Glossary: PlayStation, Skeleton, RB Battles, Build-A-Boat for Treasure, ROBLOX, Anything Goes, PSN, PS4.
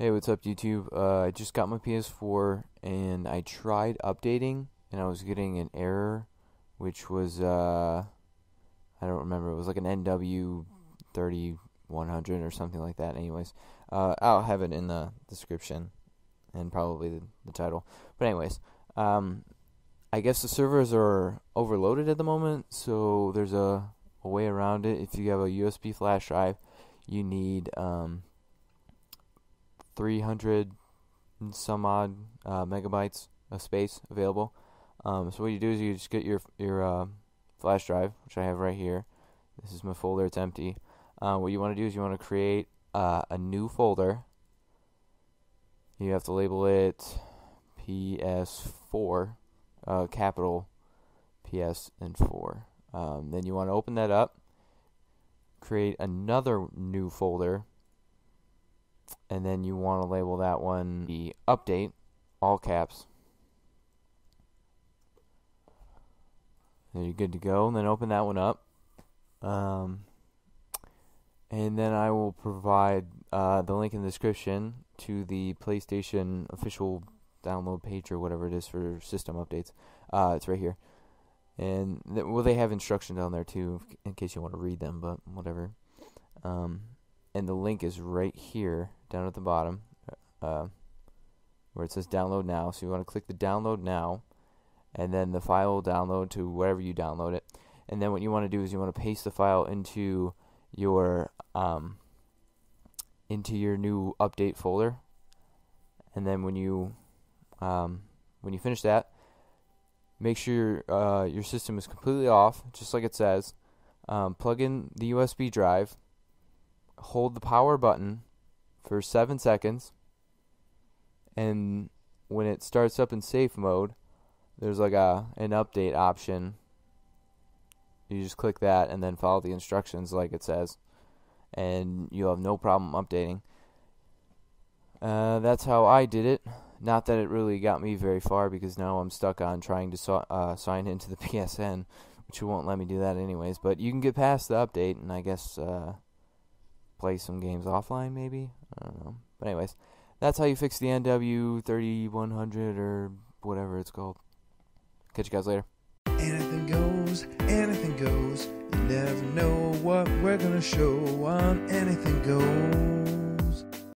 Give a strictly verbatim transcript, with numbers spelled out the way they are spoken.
Hey, what's up, YouTube? Uh, I just got my P S four, and I tried updating, and I was getting an error, which was, uh, I don't remember, it was like an N W three one one zero zero or something like that. Anyways, uh, I'll have it in the description, and probably the, the title. But anyways, um, I guess the servers are overloaded at the moment, so there's a, a way around it. If you have a U S B flash drive, you need, um... three hundred and some odd uh, megabytes of space available. Um, so what you do is you just get your your uh, flash drive, which I have right here. This is my folder; it's empty. Uh, what you want to do is you want to create uh, a new folder. You have to label it P S four, uh, capital P S and four. Um, then you want to open that up, create another new folder. And then you want to label that one the update, all caps. And you're good to go. And then open that one up. Um, and then I will provide uh, the link in the description to the PlayStation official download page or whatever it is for system updates. Uh, it's right here. And th well, they have instructions on there too in case you want to read them, but whatever. Um, and the link is right here down at the bottom uh, where it says download now. So you want to click the download now, and then the file will download to wherever you download it. And then what you want to do is you want to paste the file into your um, into your new update folder. And then when you um, when you finish that, make sure uh, your system is completely off, just like it says. Um, plug in the U S B drive, hold the power button for seven seconds, and when it starts up in safe mode, there's like a an update option. You just click that and then follow the instructions like it says, and you'll have no problem updating. Uh, that's how I did it. Not that it really got me very far, because now I'm stuck on trying to so uh, sign into the P S N, which won't let me do that anyways. But you can get past the update, and I guess uh, play some games offline, maybe? I don't know. But anyways, that's how you fix the N W three one zero zero or whatever it's called. Catch you guys later. Anything goes, anything goes. You never know what we're gonna show on Anything Goes.